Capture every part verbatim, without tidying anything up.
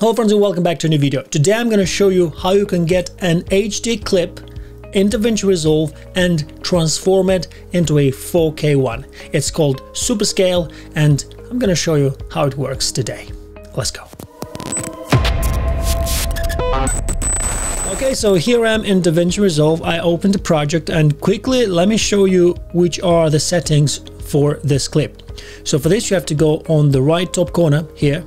Hello friends and welcome back to a new video. Today I'm going to show you how you can get an H D clip in DaVinci Resolve and transform it into a four K one. It's called SuperScale and I'm going to show you how it works today. Let's go. Okay, so here I am in DaVinci Resolve. I opened the project and quickly let me show you which are the settings for this clip. So for this you have to go on the right top corner here.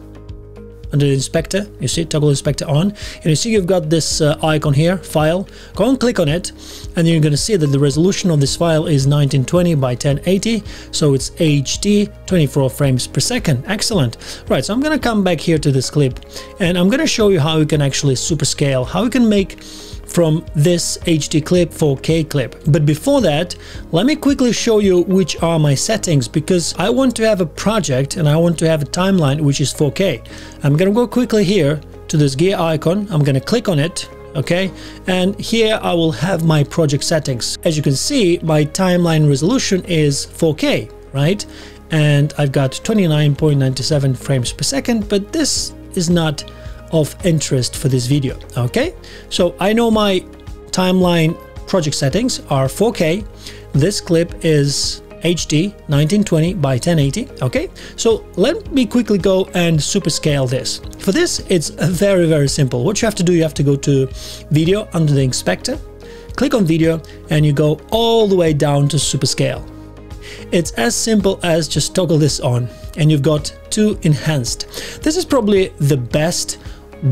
Under the inspector, you see toggle inspector on, and you see you've got this uh, icon here, file. Go and click on it, and you're going to see that the resolution of this file is nineteen twenty by ten eighty, so it's H D, twenty-four frames per second. Excellent. Right, so I'm going to come back here to this clip, and I'm going to show you how you can actually super scale, how you can make from this H D clip four K clip. But before that, let me quickly show you which are my settings, because I want to have a project and I want to have a timeline which is four K. I'm gonna go quickly here to this gear icon, I'm gonna click on it, okay, and here I will have my project settings. As you can see, my timeline resolution is four K, right, and I've got twenty-nine point nine seven frames per second, but this is not of interest for this video. Okay, so I know my timeline project settings are four K, this clip is H D nineteen twenty by ten eighty. Okay, so let me quickly go and super scale this. For this it's very very simple. What you have to do, you have to go to video under the inspector, click on video, and you go all the way down to super scale. It's as simple as just toggle this on and you've got two enhanced. This is probably the best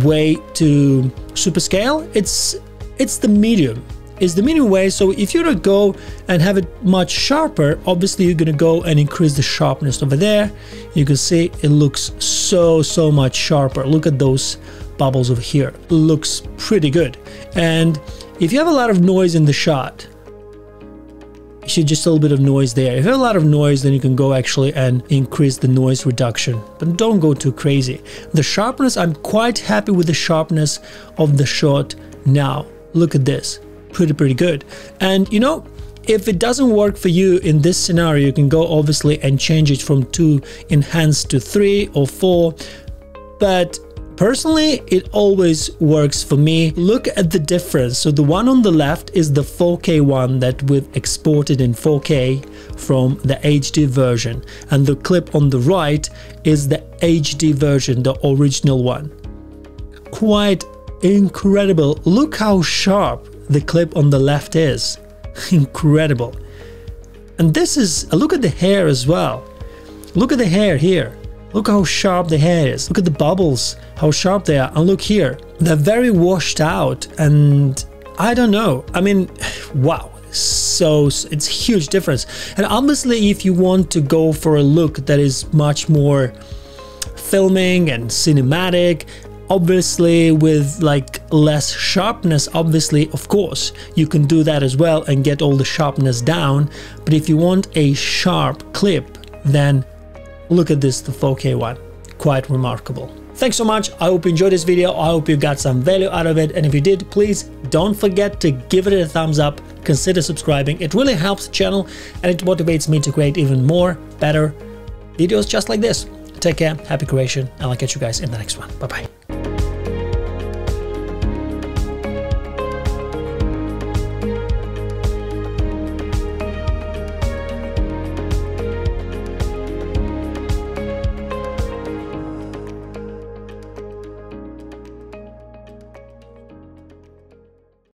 way to super scale. It's it's the medium. It's the medium way. So if you're gonna go and have it much sharper, obviously you're gonna go and increase the sharpness over there. You can see it looks so so much sharper. Look at those bubbles over here. It looks pretty good. And if you have a lot of noise in the shot, see just a little bit of noise there. If you have a lot of noise, then you can go actually and increase the noise reduction, but don't go too crazy. The sharpness, I'm quite happy with the sharpness of the shot now. Look at this, pretty pretty good. And you know, if it doesn't work for you in this scenario, you can go obviously and change it from two enhanced to three or four, but personally, it always works for me. Look at the difference. So the one on the left is the four K one that we've exported in four K from the H D version. And the clip on the right is the H D version, the original one. Quite incredible. Look how sharp the clip on the left is. Incredible. And this is, look at the hair as well. Look at the hair here. Look how sharp the hair is. Look at the bubbles, how sharp they are. And look here, they're very washed out. And I don't know, I mean, wow. So it's a huge difference. And obviously, if you want to go for a look that is much more filming and cinematic, obviously with like less sharpness, obviously, of course, you can do that as well and get all the sharpness down. But if you want a sharp clip, then look at this, the four K one, quite remarkable. Thanks so much. I hope you enjoyed this video. I hope you got some value out of it. And if you did, please don't forget to give it a thumbs up. Consider subscribing. It really helps the channel and it motivates me to create even more, better videos just like this. Take care, happy creation, and I'll catch you guys in the next one. Bye-bye.